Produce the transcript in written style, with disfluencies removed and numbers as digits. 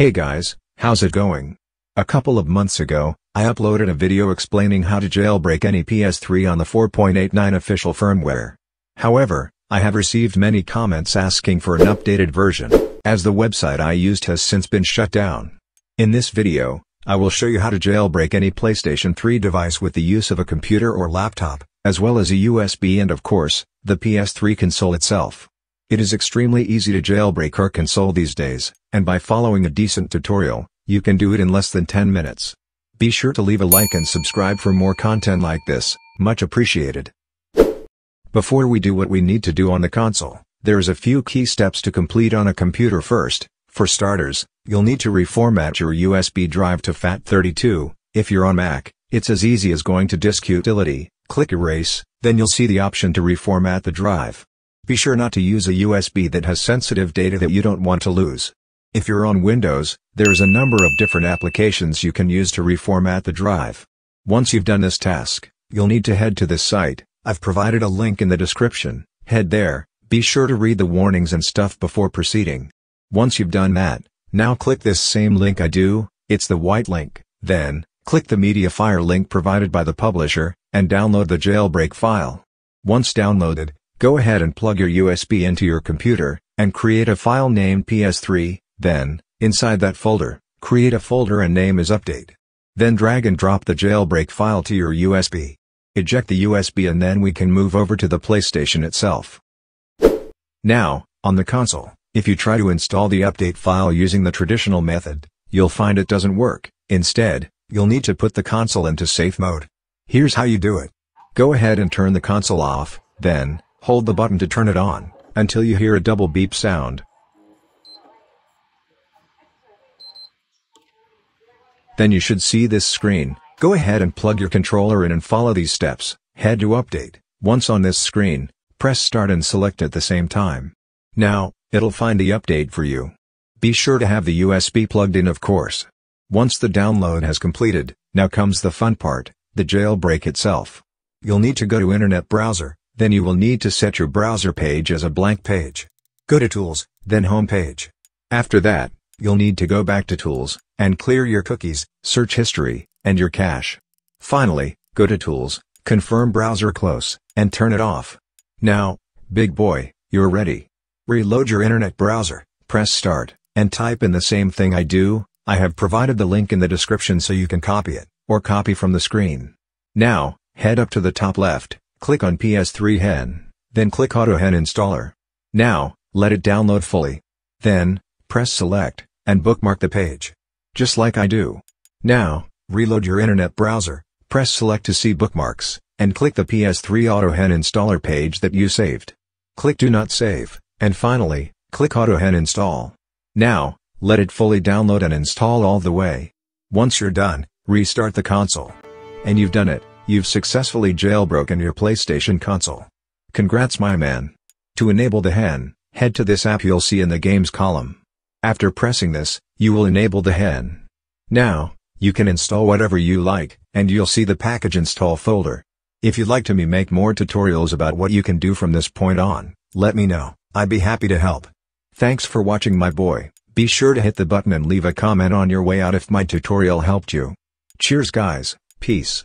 Hey guys, how's it going? A couple of months ago, I uploaded a video explaining how to jailbreak any PS3 on the 4.89 official firmware. However, I have received many comments asking for an updated version, as the website I used has since been shut down. In this video, I will show you how to jailbreak any PlayStation 3 device with the use of a computer or laptop, as well as a USB and of course, the PS3 console itself. It is extremely easy to jailbreak our console these days, and by following a decent tutorial, you can do it in less than 10 minutes. Be sure to leave a like and subscribe for more content like this, much appreciated. Before we do what we need to do on the console, there's a few key steps to complete on a computer first. For starters, you'll need to reformat your USB drive to FAT32. If you're on Mac, it's as easy as going to Disk Utility, click Erase, then you'll see the option to reformat the drive. Be sure not to use a USB that has sensitive data that you don't want to lose. If you're on Windows, there's a number of different applications you can use to reformat the drive. Once you've done this task, you'll need to head to this site. I've provided a link in the description. Head there, be sure to read the warnings and stuff before proceeding. Once you've done that, now click this same link I do, it's the white link, then, click the MediaFire link provided by the publisher, and download the jailbreak file. Once downloaded, go ahead and plug your USB into your computer, and create a file named PS3. Then, inside that folder, create a folder and name is Update. Then drag and drop the jailbreak file to your USB. Eject the USB and then we can move over to the PlayStation itself. Now, on the console, if you try to install the update file using the traditional method, you'll find it doesn't work. Instead, you'll need to put the console into safe mode. Here's how you do it. Go ahead and turn the console off, then, hold the button to turn it on, until you hear a double beep sound. Then you should see this screen. Go ahead and plug your controller in and follow these steps. Head to Update. Once on this screen, press Start and select at the same time. Now, it'll find the update for you. Be sure to have the USB plugged in, of course. Once the download has completed, now comes the fun part, the jailbreak itself. You'll need to go to Internet Browser, then you will need to set your browser page as a blank page. Go to Tools, then Home Page. After that, you'll need to go back to Tools, and clear your cookies, search history, and your cache. Finally, go to Tools, confirm browser close, and turn it off. Now, big boy, you're ready. Reload your internet browser, press Start, and type in the same thing I do. I have provided the link in the description so you can copy it, or copy from the screen. Now, head up to the top left, click on PS3HEN, then click AutoHEN Installer. Now, let it download fully. Then, press Select, and bookmark the page. Just like I do. Now, reload your internet browser, press Select to see bookmarks, and click the PS3 AutoHEN installer page that you saved. Click Do Not Save, and finally, click AutoHEN Install. Now, let it fully download and install all the way. Once you're done, restart the console. And you've done it, you've successfully jailbroken your PlayStation console. Congrats my man. To enable the HEN, head to this app you'll see in the games column. After pressing this, you will enable the HEN. Now, you can install whatever you like, and you'll see the package install folder. If you'd like to me make more tutorials about what you can do from this point on, let me know, I'd be happy to help. Thanks for watching my boy, be sure to hit the button and leave a comment on your way out if my tutorial helped you. Cheers guys, peace.